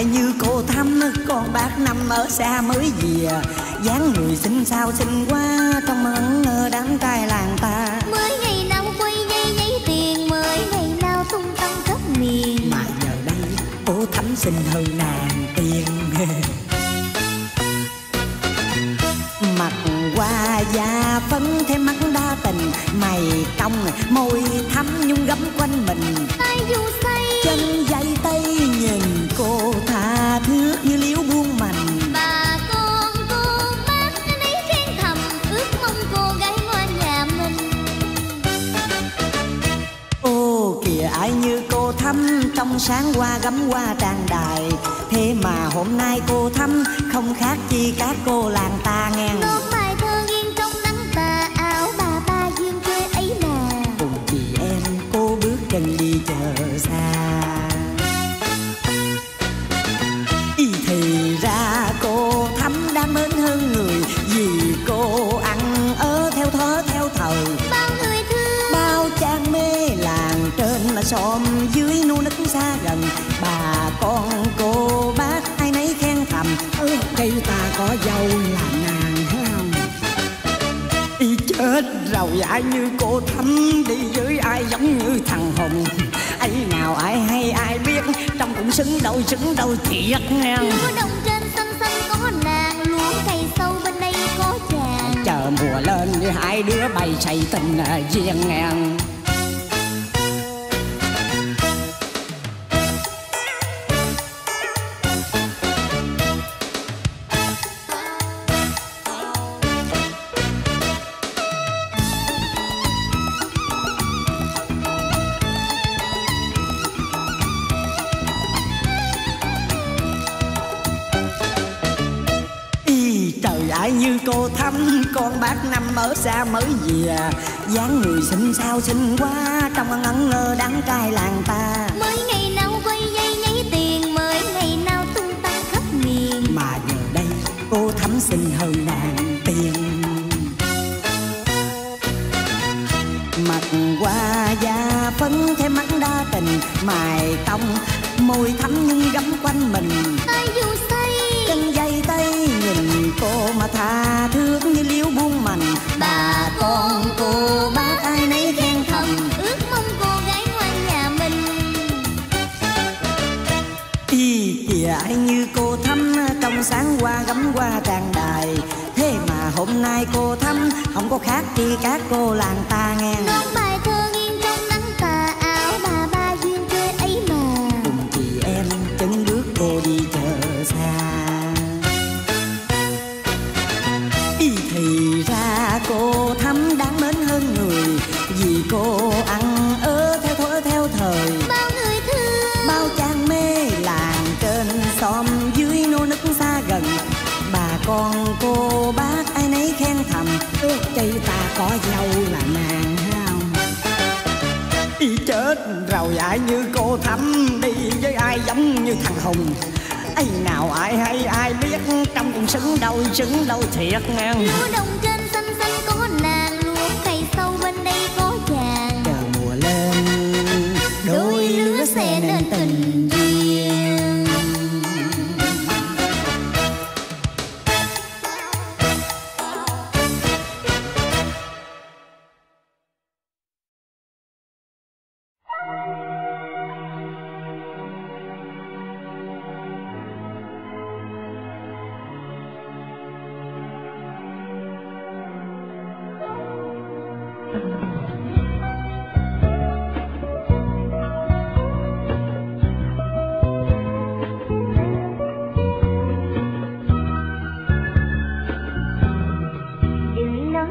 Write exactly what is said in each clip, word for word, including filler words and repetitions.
lại như cô thắm, con bác năm ở xa mới về, dáng người xinh sao xinh quá trong ấn đám trai làng ta. Mới ngày nào quay dây giấy tiền, mới ngày nào tung tăng khắp miền, mà giờ đây cô thắm xinh hơn nàng tiền. Mặt qua da phấn thêm mắt đa tình, mày cong môi thắm nhung gấm quanh mình. Tay dù say chân dây tay nhìn cô tha thước như liễu buông mành. Bà con cô bác nấy khen thầm, ước mong cô gái ngoan nhà mình. Ô kìa ai như cô thắm, trong sáng hoa gấm hoa tràn đài. Thế mà hôm nay cô thắm không khác chi các cô làng ta ngàn. Nốt bài thơ nghiêng trong nắng tà, áo bà ba duyên quê ấy nè. Cùng chị em cô bước chân đi chờ xa. Ý thì ra cô thắm đang mến hơn người, vì cô ăn ở theo thó theo thời. Bao người thương bao trang mê làng trên mà xóm dưới nu nức xa gần. Bà con cô bác ai nấy khen thầm, ở đây ta có dâu là nàng không? Đi chết rồi ai như cô thắm, đi với ai giống như thằng Hùng. Ấy nào ai hay ai biết, trong cũng xứng đâu xứng đâu thiệt nha. Lúa đồng trên xanh xanh có nàng, lúa cây sâu bên đây có chàng. Chờ mùa lên với hai đứa bày say tình duyên ngàn. Cô thắm con bác năm ở xa mới về, dáng người xinh sao xinh quá trong ăn ẩn ngơ đắng trai làng ta. Mới ngày nào quay dây nháy tiền, mới ngày nào tung tăng khắp miền, mà giờ đây cô thắm xinh hơn nàng tiền. Mặt qua da phấn thêm mắt đa tình, mài cong môi thắm nhưng gấm quanh mình. Tay dù say chân dây tay nhìn cô mà tha thước như liễu buông mành. Bà con cô bác ai nấy khen thầm, ước mong cô gái ngoan nhà mình. Y kìa ai như cô thắm, trong sáng hoa gấm hoa tràn đài. Thế mà hôm nay cô thắm không có khác chi các cô làng ta nghe. Nốt bài thơ nghiêng trong nắng tà, áo bà ba duyên quê ấy mà. Cùng chị em chân bước cô đi chờ xa. Thì ra cô thắm đáng mến hơn người, vì cô ăn ớ theo thuở theo thời. Bao người thương bao trang mê làng trên xóm dưới nô nức xa gần. Bà con cô bác ai nấy khen thầm, ước cây ta có dâu là nàng không? Ý chết rồi ai như cô thắm, đi với ai giống như thằng Hùng. Ấy nào ai hay ai biết, trong cũng xứng đâu xứng đâu thiệt ngang. Lúa đồng trên xanh xanh có nàng, lúa cây sâu bên đây có chàng. Chờ mùa lên đôi lứa sẽ nên tình duyên.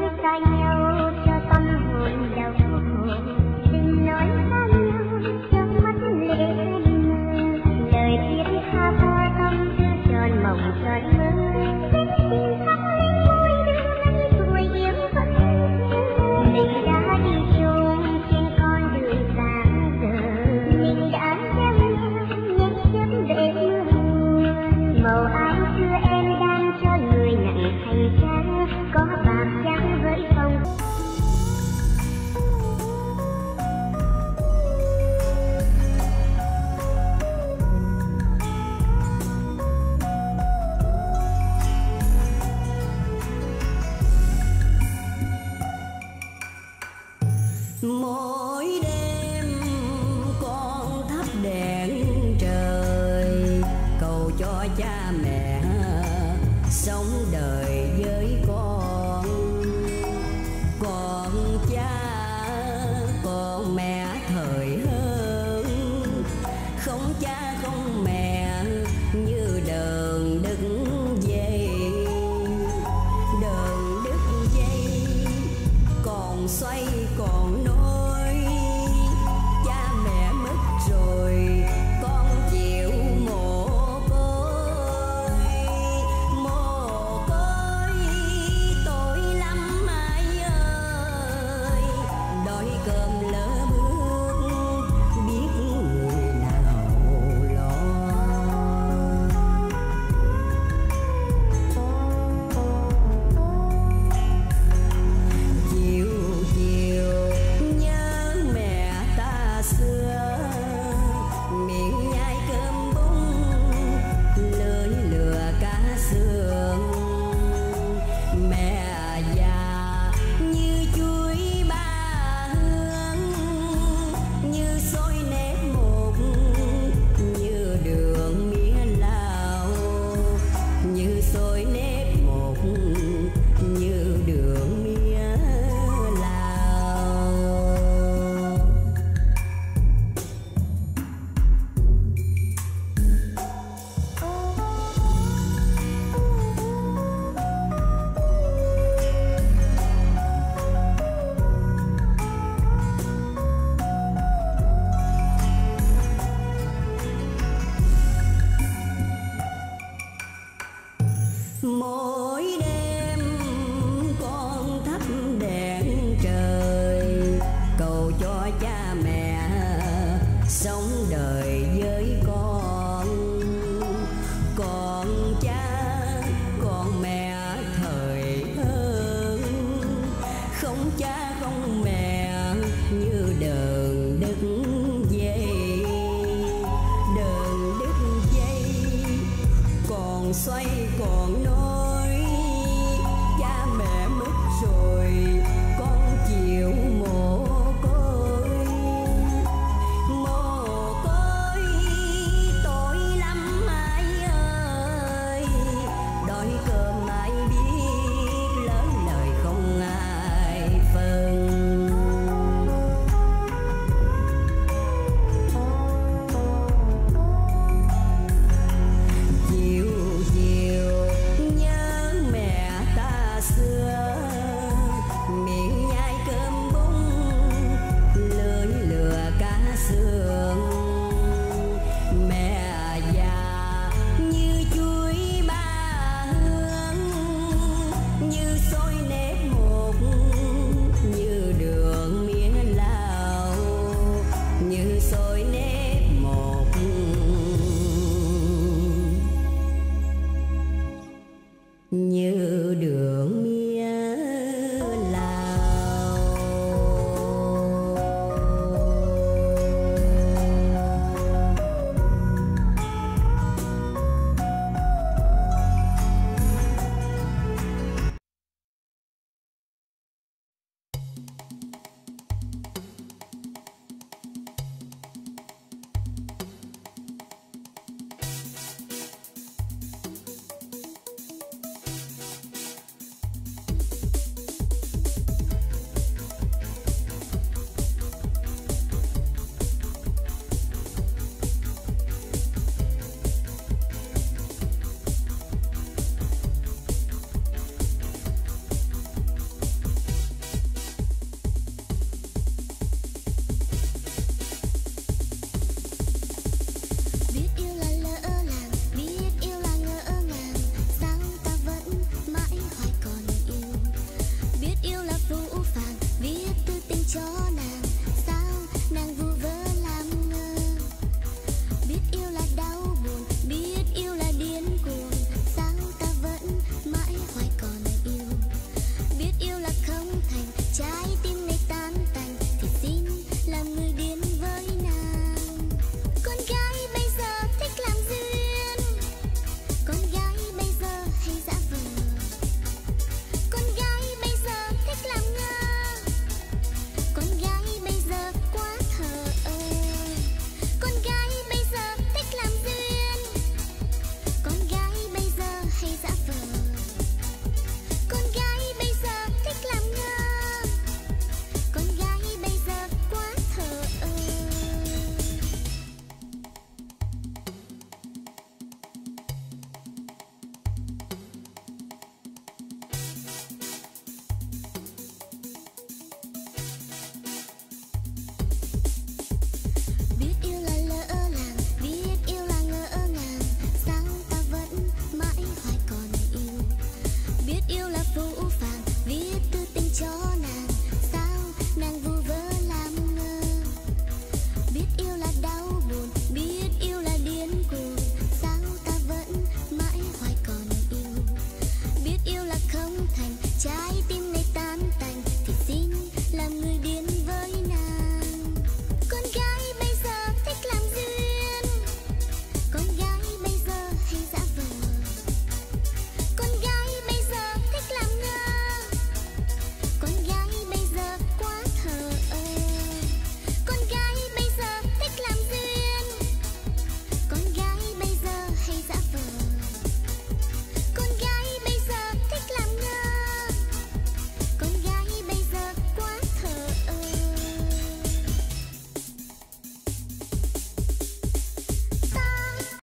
Hãy subscribe cho kênh Ghiền Mì Gõ để không bỏ lỡ những video hấp dẫn. cha mẹ sống đời với con. Còn cha còn mẹ thời hơn, không cha không mẹ như đường đứng dây. Đường đứt dây còn xoay còn nối, mỗi đêm con thắp đèn trời cầu cho cha mẹ sống đời với con. Còn cha còn mẹ thời hơn, không cha không mẹ như đường đứt dây. Đường đứt dây còn xoay còn nối, như sôi nét.